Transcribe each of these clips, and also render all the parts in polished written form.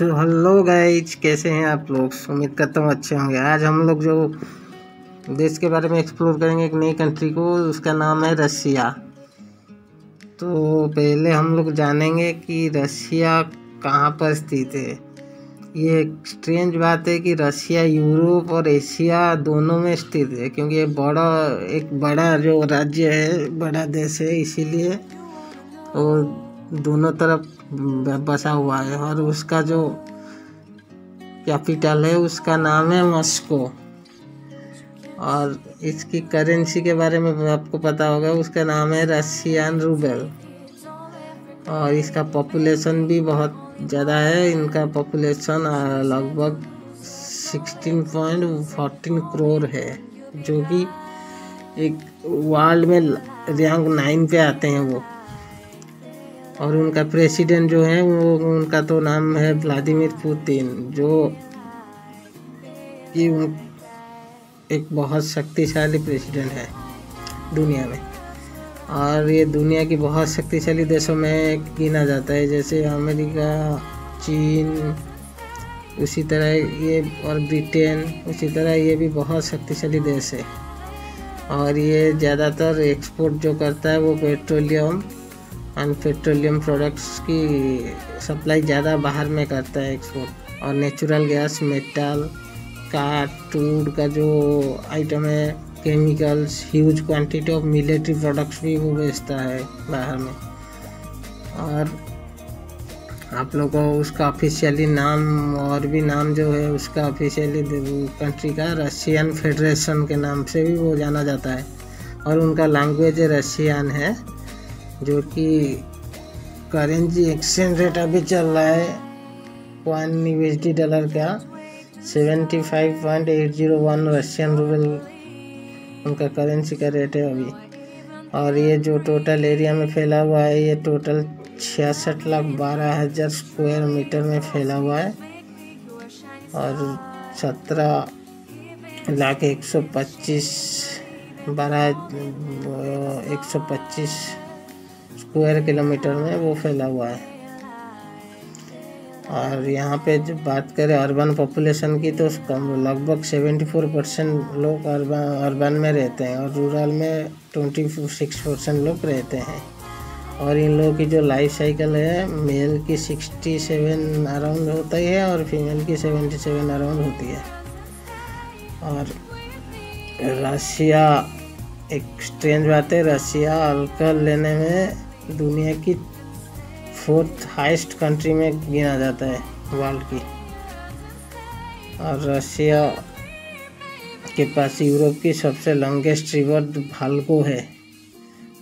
So hello guys, कैसे हैं आप लोग। उम्मीद करता हूँ अच्छे होंगे। आज हम लोग जो देश के बारे में एक्सप्लोर करेंगे एक नई कंट्री को, उसका नाम है रसिया। तो पहले हम लोग जानेंगे कि रसिया कहाँ पर स्थित है। ये एक स्ट्रेंज बात है कि रसिया यूरोप और एशिया दोनों में स्थित है, क्योंकि ये एक बड़ा जो राज्य है, बड़ा देश है, इसीलिए और दोनों तरफ बसा हुआ है। और उसका जो कैपिटल है उसका नाम है मॉस्को। और इसकी करेंसी के बारे में आपको पता होगा, उसका नाम है रशियन रूबल। और इसका पॉपुलेशन भी बहुत ज़्यादा है। इनका पॉपुलेशन लगभग 16.14 करोड़ है, जो कि एक वर्ल्ड में रैंक 9 पे आते हैं वो। और उनका प्रेसिडेंट जो है वो, उनका तो नाम है व्लादिमीर पुतिन, जो कि एक बहुत शक्तिशाली प्रेसिडेंट है दुनिया में। और ये दुनिया की बहुत शक्तिशाली देशों में गिना जाता है, जैसे अमेरिका, चीन, उसी तरह ये और ब्रिटेन, उसी तरह ये भी बहुत शक्तिशाली देश है। और ये ज़्यादातर एक्सपोर्ट जो करता है वो पेट्रोलियम और पेट्रोलियम प्रोडक्ट्स की सप्लाई ज़्यादा बाहर में करता है एक्सपोर्ट। और नेचुरल गैस, मेटल, काट टूड का जो आइटम है, chemicals, huge quantity of military products भी वो बेचता है बाहर में। और आप लोगों को उसका ऑफिशियली नाम और भी नाम जो है उसका ऑफिशियली कंट्री का रशियन फेडरेशन के नाम से भी वो जाना जाता है। और उनका लैंग्वेज रशियन है, जो कि करेंसी एक्सचेंज रेट अभी चल रहा है $1 USD का 75.801 रशियन रूबल उनका करेंसी का रेट है अभी। और ये जो टोटल एरिया में फैला हुआ है, ये टोटल 66,12,000 स्क्वायर मीटर में फैला हुआ है। और 17,125,125 स्क्वायर किलोमीटर में वो फैला हुआ है। और यहाँ पे जब बात करें अर्बन पॉपुलेशन की, तो लगभग 74% लोग अर्बन में रहते हैं और रूरल में 26% लोग रहते हैं। और इन लोगों की जो लाइफ साइकिल है, मेल की 67 अराउंड होता ही है और फीमेल की 77 अराउंड होती है। और रशिया एक स्ट्रेंज बात है, रसिया अल्कोहल लेने में दुनिया की 4th हाइस्ट कंट्री में गिना जाता है वर्ल्ड की। और रसिया के पास यूरोप की सबसे लॉन्गेस्ट रिवर वाल्गो है,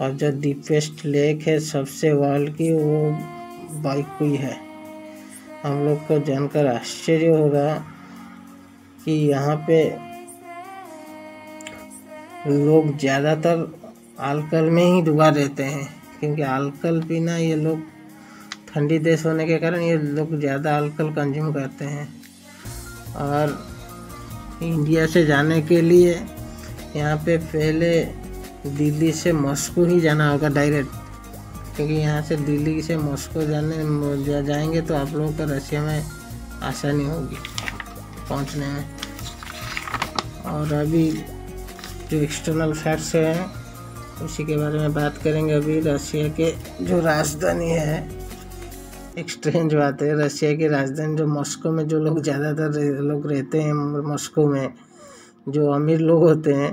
और जो डीपेस्ट लेक है सबसे वर्ल्ड की वो बाइकल है। हम लोग को जानकर आश्चर्य होगा कि यहाँ पे लोग ज़्यादातर अल्कोहल में ही डूबा रहते हैं, क्योंकि अल्कोहल पीना, ये लोग ठंडी देश होने के कारण ये लोग ज़्यादा अल्कोहल कंज्यूम करते हैं। और इंडिया से जाने के लिए यहाँ पे पहले दिल्ली से मॉस्को ही जाना होगा डायरेक्ट, क्योंकि यहाँ से दिल्ली से मॉस्को जाएंगे तो आप लोगों को रशिया में आसानी होगी पहुँचने में। और अभी जो एक्सटर्नल फैक्ट्स हैं उसी के बारे में बात करेंगे। अभी रसिया के जो राजधानी है, एक स्ट्रेंज बात है, रसिया की राजधानी जो मॉस्को में, जो लोग ज़्यादातर लोग रहते हैं मॉस्को में, जो अमीर लोग होते हैं,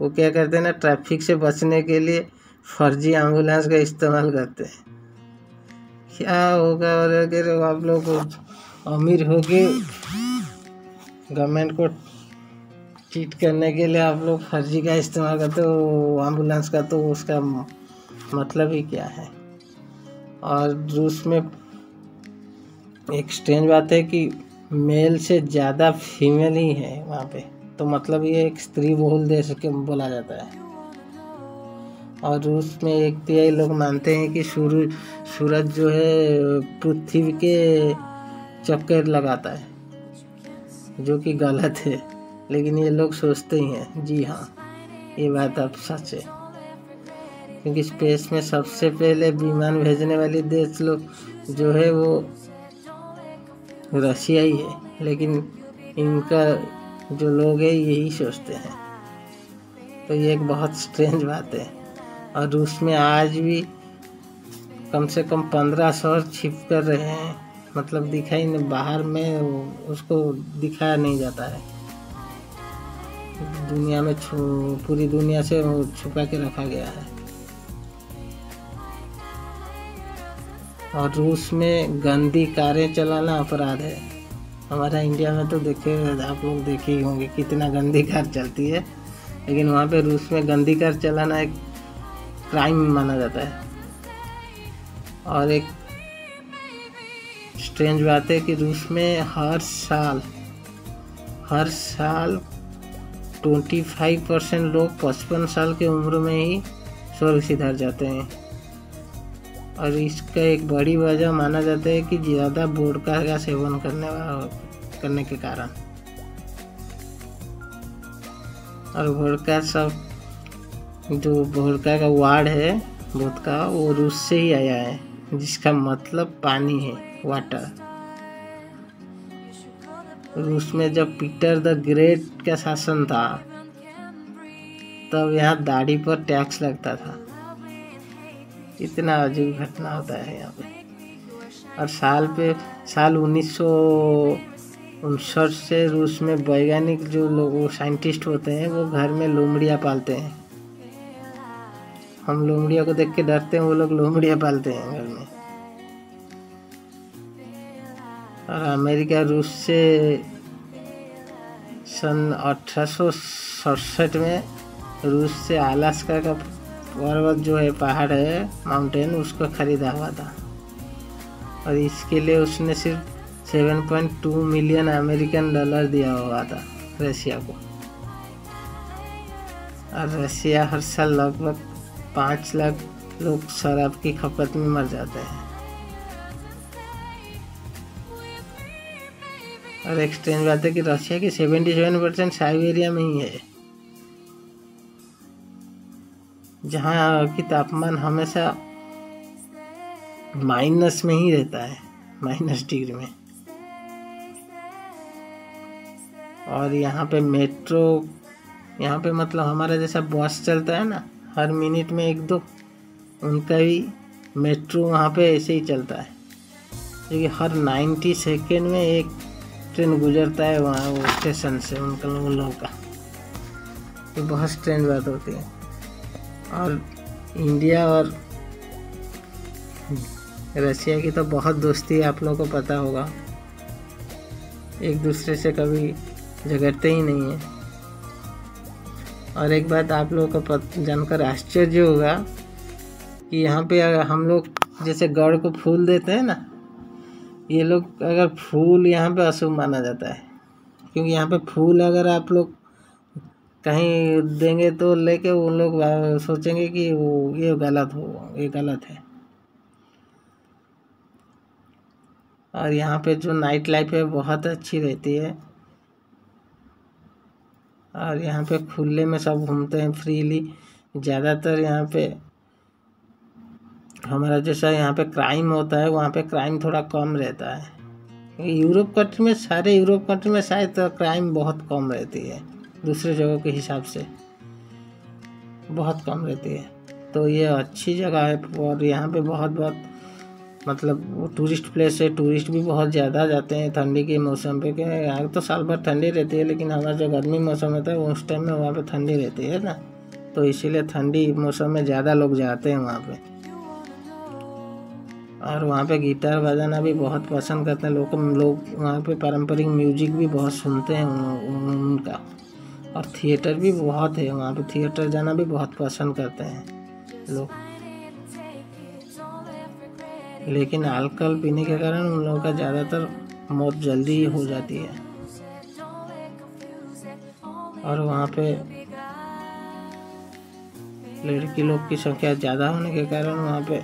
वो क्या करते हैं ना, ट्रैफिक से बचने के लिए फर्जी एम्बुलेंस का इस्तेमाल करते हैं। क्या होगा अगर आप लोग अमीर हो के गवर्नमेंट को चीट करने के लिए आप लोग फर्जी का इस्तेमाल करते हो एम्बुलेंस का, तो उसका मतलब ही क्या है। और रूस में एक स्ट्रेंज बात है कि मेल से ज़्यादा फीमेल ही है वहाँ पे, तो मतलब ये एक स्त्री बहुल देश के बोला जाता है। और रूस में 1/3 लोग मानते हैं कि सूरज जो है पृथ्वी के चक्कर लगाता है, जो कि गलत है, लेकिन ये लोग सोचते ही हैं। जी हाँ, ये बात आप सच है, क्योंकि स्पेस में सबसे पहले विमान भेजने वाली देश लोग जो है वो रसिया ही है, लेकिन इनका जो लोग है यही सोचते हैं, तो ये एक बहुत स्ट्रेंज बात है। और रूस में आज भी कम से कम 1500 छिप कर रहे हैं, मतलब दिखाई नहीं, बाहर में उसको दिखाया नहीं जाता है, दुनिया में पूरी दुनिया से छुपा के रखा गया है। और रूस में गंदी कारें चलाना अपराध है। हमारा इंडिया में तो देखे, आप लोग देखे ही होंगे कितना गंदी कार चलती है, लेकिन वहाँ पे रूस में गंदी कार चलाना एक क्राइम माना जाता है। और एक स्ट्रेंज बात है कि रूस में हर साल 25% लोग 55 साल के उम्र में ही स्वर्ग सिधार जाते हैं। और इसका एक बड़ी वजह माना जाता है कि ज़्यादा वोडका का सेवन करने के कारण। और वोडका सब जो वोडका का वर्ड है वोडका, वो रूस से ही आया है, जिसका मतलब पानी है, वाटर। रूस में जब पीटर द ग्रेट का शासन था, तब यहाँ दाढ़ी पर टैक्स लगता था। इतना अजीब घटना होता है यहाँ पे। और साल 1959 से रूस में वैज्ञानिक जो लोग साइंटिस्ट होते हैं वो घर में लोमड़ियाँ पालते हैं। हम लोमड़ियों को देख के डरते हैं, वो लोग लोमड़ियाँ पालते हैं घर में। और अमेरिका रूस से सन 1867 में रूस से अलास्का का पर्वत जो है, पहाड़ है, माउंटेन, उसको ख़रीदा हुआ था। और इसके लिए उसने सिर्फ 7.2 मिलियन अमेरिकन डॉलर दिया हुआ था रसिया को। और रसिया हर साल लगभग 5 लाख लोग शराब की खपत में मर जाते हैं। और एक स्ट्रेंज बात है कि रशिया की 77% साइबेरिया में ही है, जहाँ की तापमान हमेशा माइनस में ही रहता है, -डिग्री में। और यहाँ पे मेट्रो, यहाँ पे मतलब हमारा जैसा बस चलता है ना, हर मिनट में 1-2, उनका भी मेट्रो वहाँ पे ऐसे ही चलता है, क्योंकि हर 90 सेकेंड में एक ट्रेन गुजरता है वहाँ, वो स्टेशन से उनका लोगों का। ये बहुत स्ट्रेंज बात होती है। और इंडिया और रसिया की तो बहुत दोस्ती है, आप लोगों को पता होगा, एक दूसरे से कभी झगड़ते ही नहीं है। और एक बात आप लोगों को जानकर आश्चर्य होगा कि यहाँ पे हम लोग जैसे गौड़ को फूल देते हैं ना, ये लोग अगर फूल, यहाँ पे अशुभ माना जाता है, क्योंकि यहाँ पे फूल अगर आप लोग कहीं देंगे तो लेके वो लोग सोचेंगे कि वो ये गलत है। और यहाँ पे जो नाइट लाइफ है बहुत अच्छी रहती है, और यहाँ पे खुले में सब घूमते हैं फ्रीली। ज़्यादातर यहाँ पे हमारा जैसा यहाँ पे क्राइम होता है, वहाँ पे क्राइम थोड़ा कम रहता है। सारे यूरोप कंट्री में शायद तो क्राइम बहुत कम रहती है, दूसरे जगहों के हिसाब से बहुत कम रहती है। तो ये अच्छी जगह है। और यहाँ पे बहुत मतलब टूरिस्ट प्लेस है, टूरिस्ट भी बहुत ज़्यादा जाते हैं ठंडी के मौसम पे। क्या यहाँ तो साल भर ठंडी रहती है, लेकिन हमारा जो गर्मी मौसम होता है उस टाइम में वहाँ पे ठंडी रहती है ना, तो इसीलिए ठंडी मौसम में ज़्यादा लोग जाते हैं वहाँ पे। और वहाँ पे गिटार बजाना भी बहुत पसंद करते हैं लोग वहाँ पे। पारंपरिक म्यूजिक भी बहुत सुनते हैं उनका। और थिएटर भी बहुत है वहाँ पे, थिएटर जाना भी बहुत पसंद करते हैं लोग। लेकिन अल्कोहल पीने के कारण उन लोगों का ज़्यादातर मौत जल्दी ही हो जाती है। और वहाँ पे लड़की लोग की संख्या ज़्यादा होने के कारण वहाँ पे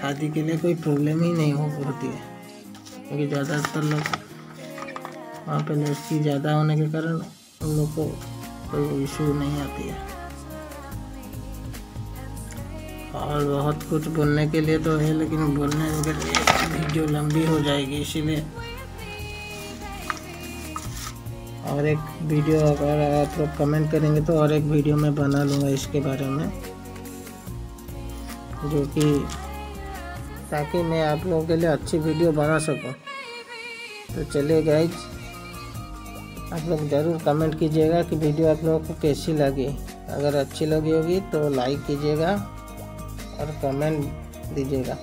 शादी के लिए कोई प्रॉब्लम ही नहीं होती है, क्योंकि ज़्यादातर लोग वहाँ पे लड़की ज़्यादा होने के कारण उन लोग को कोई इशू नहीं आती है। और बहुत कुछ बोलने के लिए तो है, लेकिन बोलने के लिए वीडियो लंबी हो जाएगी इसी में। और एक वीडियो अगर आप लोग कमेंट करेंगे तो और एक वीडियो मैं बना लूँगा इसके बारे में, जो कि ताकि मैं आप लोगों के लिए अच्छी वीडियो बना सकूं। तो चलिए गाइज, आप लोग ज़रूर कमेंट कीजिएगा कि वीडियो आप लोगों को कैसी लगी। अगर अच्छी लगी होगी तो लाइक कीजिएगा और कमेंट दीजिएगा,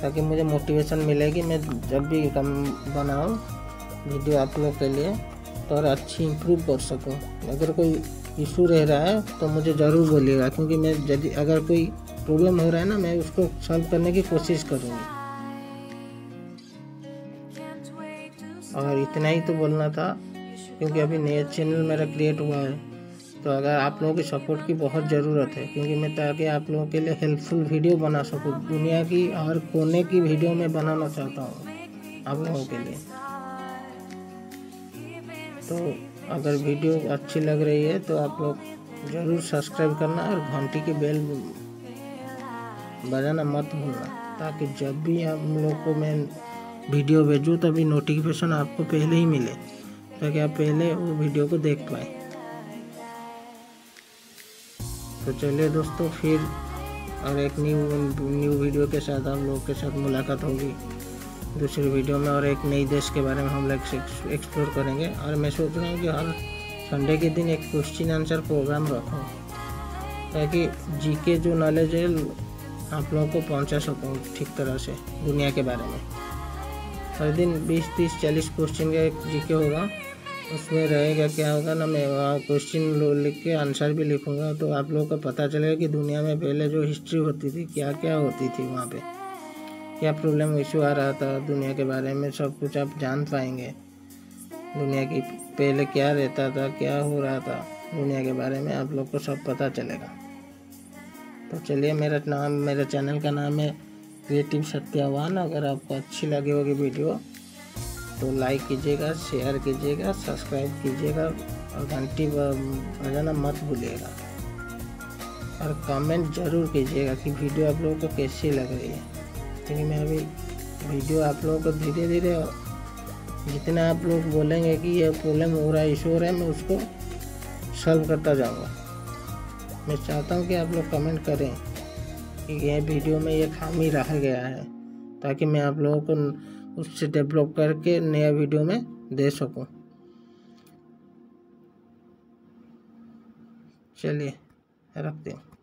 ताकि मुझे मोटिवेशन मिलेगी मैं जब भी कम बनाऊँ वीडियो आप लोग के लिए, तो और अच्छी इम्प्रूव कर सकूँ। अगर कोई इशू रह रहा है तो मुझे ज़रूर बोलिएगा, क्योंकि मैं यदि अगर कोई प्रॉब्लम हो रहा है ना, मैं उसको सॉल्व करने की कोशिश करूँगी। और इतना ही तो बोलना था, क्योंकि अभी नया चैनल मेरा क्रिएट हुआ है, तो अगर आप लोगों की सपोर्ट की बहुत ज़रूरत है, क्योंकि मैं ताकि आप लोगों के लिए हेल्पफुल वीडियो बना सकूँ। दुनिया की हर कोने की वीडियो मैं बनाना चाहता हूँ आप लोगों के लिए। तो अगर वीडियो अच्छी लग रही है तो आप लोग ज़रूर सब्सक्राइब करना और घंटी की बेल बजाना मत भूलना, ताकि जब भी हम लोग को मैं वीडियो भेजूँ तभी नोटिफिकेशन आपको पहले ही मिले, ताकि आप पहले वो वीडियो को देख पाए। तो चलिए दोस्तों, फिर और एक न्यू वीडियो के साथ हम लोग के साथ मुलाकात होगी दूसरी वीडियो में, और एक नई देश के बारे में हम लोग एक्सप्लोर करेंगे। और मैं सोच रहा हूँ कि हर संडे के दिन एक क्वेश्चन आंसर प्रोग्राम रखूँ, ताकि जीके जो नॉलेज है आप लोगों को पहुँचा सकूँ ठीक तरह से दुनिया के बारे में। हर दिन 20, 30, 40 क्वेश्चन का एक जीके होगा, उसमें रहेगा क्या होगा ना, मैं वहाँ क्वेश्चन लिख के आंसर भी लिखूँगा, तो आप लोगों को पता चलेगा कि दुनिया में पहले जो हिस्ट्री होती थी क्या क्या होती थी, वहाँ पे क्या प्रॉब्लम इशू आ रहा था, दुनिया के बारे में सब कुछ आप जान पाएंगे। दुनिया की पहले क्या रहता था, क्या हो रहा था, दुनिया के बारे में आप लोग को सब पता चलेगा। तो चलिए, मेरा चैनल का नाम है क्रिएटिव सत्यावान। अगर आपको अच्छी लगी होगी वीडियो तो लाइक कीजिएगा, शेयर कीजिएगा, सब्सक्राइब कीजिएगा और घंटी बजाना मत भूलिएगा। और कमेंट ज़रूर कीजिएगा कि वीडियो आप लोगों को कैसी लग रही है, क्योंकि मैं अभी वीडियो आप लोगों को धीरे धीरे जितना आप लोग बोलेंगे कि ये प्रॉब्लम हो रहा है, इशू हो रहा है, मैं उसको सॉल्व करता जाऊँगा। मैं चाहता हूँ कि आप लोग कमेंट करें कि यह वीडियो में ये खामी रह गया है, ताकि मैं आप लोगों को उससे डेवलप करके नया वीडियो में दे सकूं। चलिए रखते हैं।